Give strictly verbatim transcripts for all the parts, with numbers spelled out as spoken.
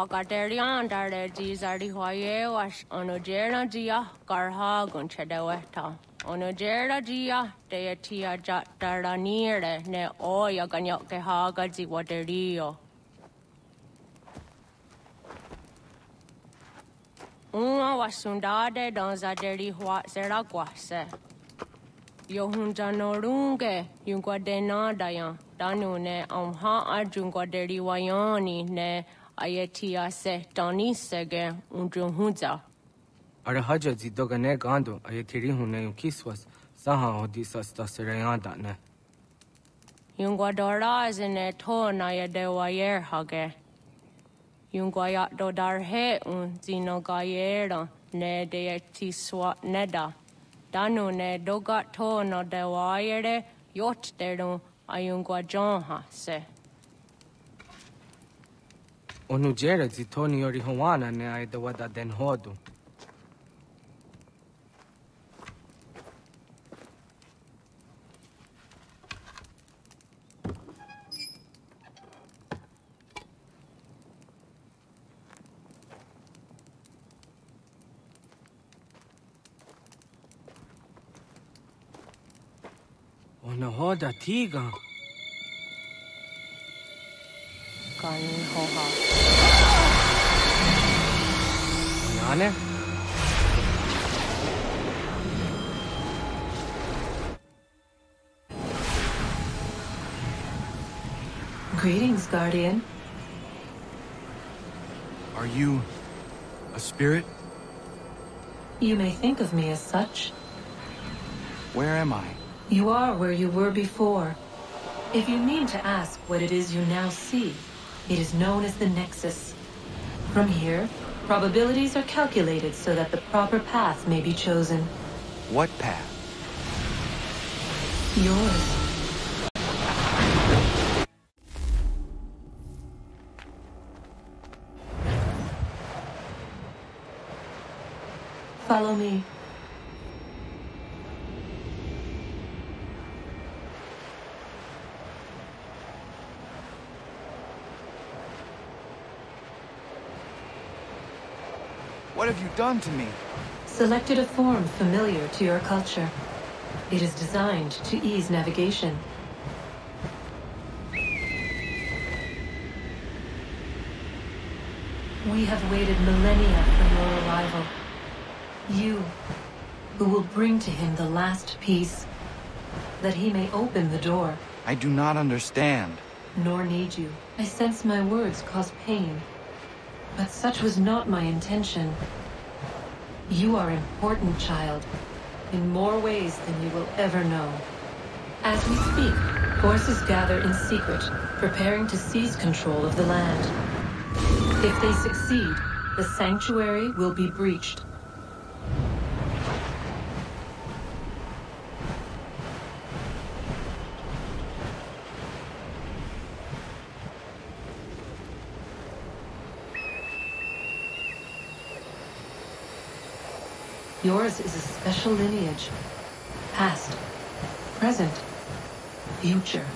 Ogatarian, Dardies are the Hoye, was on Ogera Gia, Garha, Gunchadaweta. On Ogera Gia, Deatia Jataraniere, ne Oya Ganyoke Hagazi Waterio. Uma was sundade, Donza Derry Huat Zeraguase. Yohunjanorunge, Yunguadena Dayan, Danune, Omha Arjunguaderi Wayani, ne. Ayatia se Tanisege Unjunza. Arahaja Zidogane Gando, Ayatirihune Kiswas, Saha Odisas Tasreandane. Yunguadora is in a ton Ayadewayer Hage. Yunguayat Dodarhe un Zinogayera, ne deati swat neda. Danune dogato no de wire, yot derum, Ayunguajonha se. Onujera zitoni orihuana ne aidawada den hodu. Ona hoda tiga. Nane? Greetings, Guardian. Are you a spirit? You may think of me as such. Where am I? You are where you were before. If you mean to ask what it is you now see, it is known as the Nexus. From here, probabilities are calculated so that the proper path may be chosen. What path? Yours. Follow me. What have you done to me? Selected a form familiar to your culture. It is designed to ease navigation. We have waited millennia for your arrival. You, who will bring to him the last piece, that he may open the door. I do not understand. Nor need you. I sense my words cause pain. But such was not my intention. You are important, child, in more ways than you will ever know. As we speak, forces gather in secret, preparing to seize control of the land. If they succeed, the sanctuary will be breached. Yours is a special lineage. Past, present, future.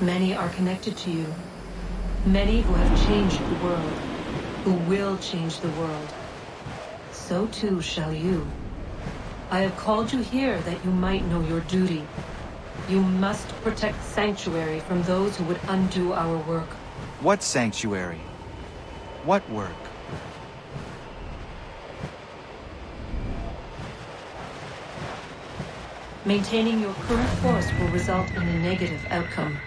Many are connected to you. Many who have changed the world, who will change the world. So too shall you. I have called you here that you might know your duty. You must protect sanctuary from those who would undo our work. What sanctuary? What work? Maintaining your current force will result in a negative outcome.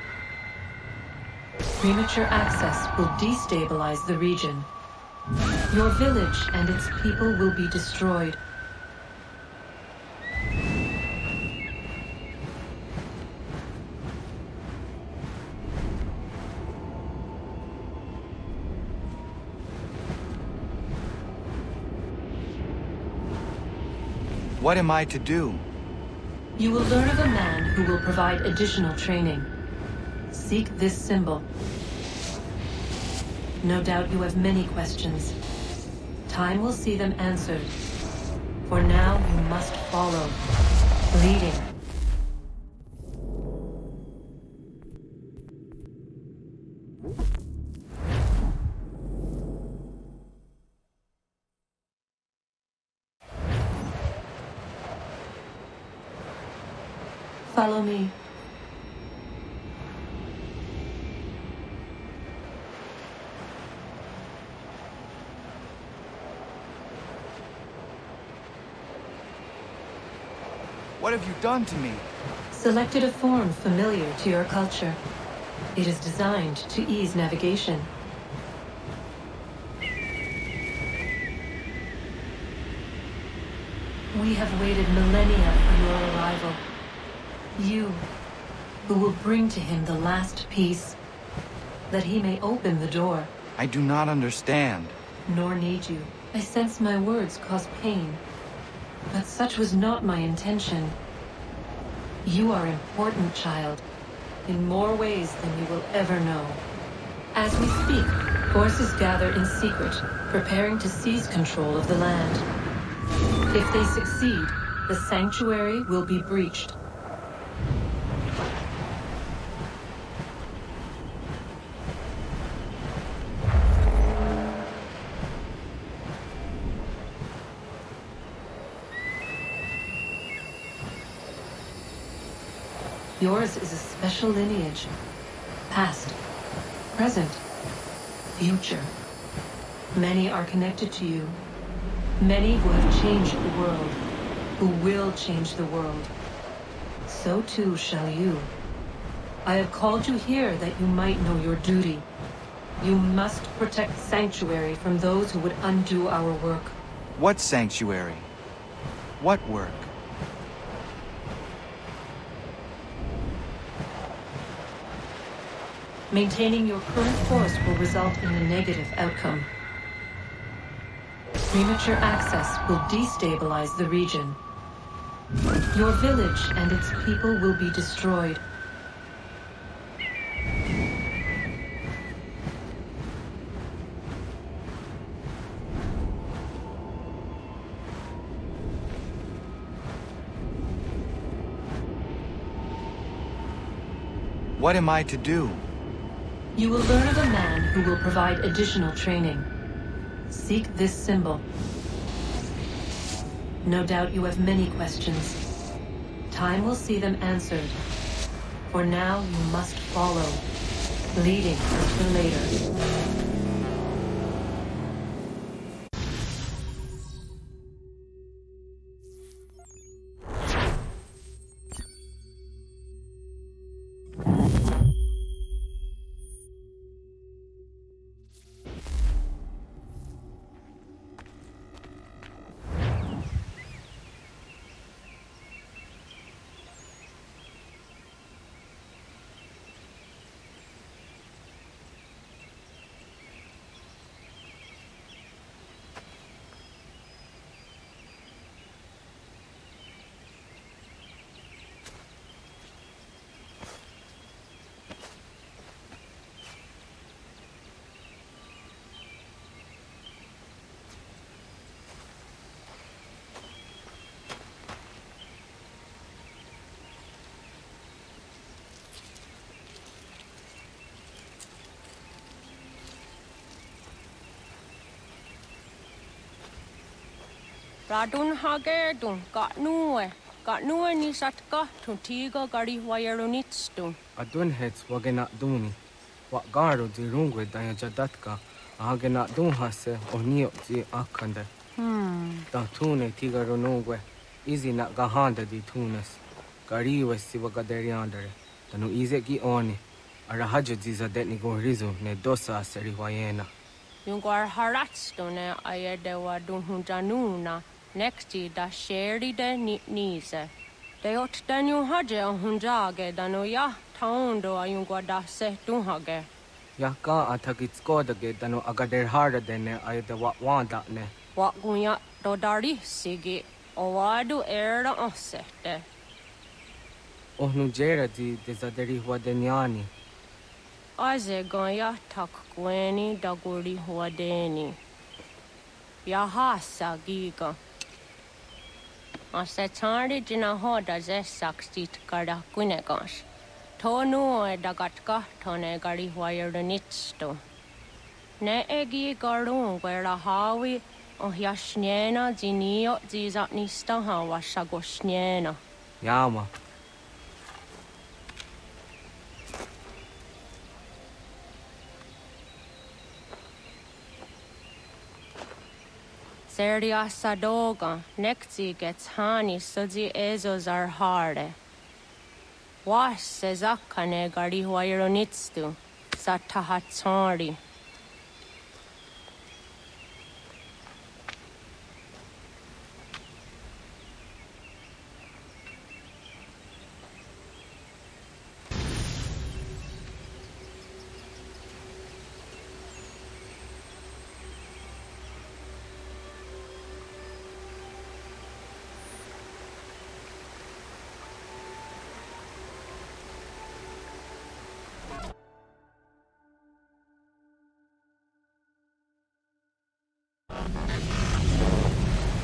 Premature access will destabilize the region. Your village and its people will be destroyed. What am I to do? You will learn of a man who will provide additional training. Seek this symbol. No doubt you have many questions. Time will see them answered. For now, you must follow, leading. Follow me. What have you done to me? Selected a form familiar to your culture. It is designed to ease navigation. We have waited millennia for your arrival. You, who will bring to him the last piece, that he may open the door. I do not understand. Nor need you. I sense my words cause pain, but such was not my intention. You are important, child, in more ways than you will ever know. As we speak, forces gather in secret, preparing to seize control of the land. If they succeed, the sanctuary will be breached. Yours is a special lineage. Past, present, future. Many are connected to you. Many who have changed the world, who will change the world. So too shall you. I have called you here that you might know your duty. You must protect sanctuary from those who would undo our work. What sanctuary? What work? Maintaining your current course will result in a negative outcome. Premature access will destabilize the region. Your village and its people will be destroyed. What am I to do? You will learn of a man who will provide additional training. Seek this symbol. No doubt you have many questions. Time will see them answered. For now, you must follow, leading until later. Radun hager dun got nowhere. Got nowhere ni satka to tiga gari wayerunitstun. Adun heads wagenat duni. What garo di rungue diajadatka, hagenat dunhase, or neot di akande. Hm. Datune tigaronungue. Easy not gahanda di tunas. Gari was sivagaderiander. The no easy gi oni. Arahaja di zadetni go rizu, ne dosa serihuayena. Yungar haratstone ayadewa dunhunjanuna. Next year, the sherry de nitnize. They ought to new hage on Hunjage, Danoya, Taundo, Ayunguada Setunhage. Yaka attacks Godage, Dano Agader harder than I the what want that ne. What gunya dodari sigi, or I do air the onsette. Oh, Nujera di desaderi Huadeniani. Ize gonya tak gueni daguri Huadeni. Yahasa giga. As the tardy in a hod as a saxit garda quinegons. Tonu e dagatka tonegari wire the nitsto. Ne egi garun where a hawi or yashniena zinio zizatnistaha was sagosniena. Yama. Seriassa dogan, nektigets hani sudzi ezos are hare. Wash says akane gari huaironitstu, satahatsori.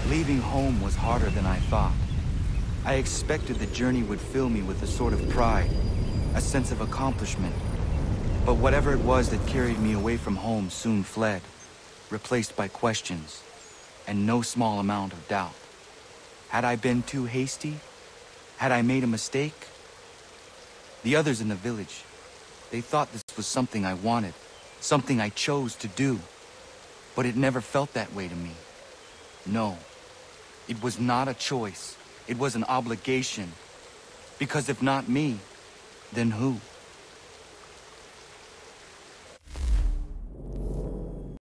Leaving home was harder than I thought. I expected the journey would fill me with a sort of pride, a sense of accomplishment. But whatever it was that carried me away from home soon fled, replaced by questions, and no small amount of doubt. Had I been too hasty? Had I made a mistake? The others in the village, they thought this was something I wanted, something I chose to do. But it never felt that way to me. No. It was not a choice. It was an obligation. Because if not me, then who?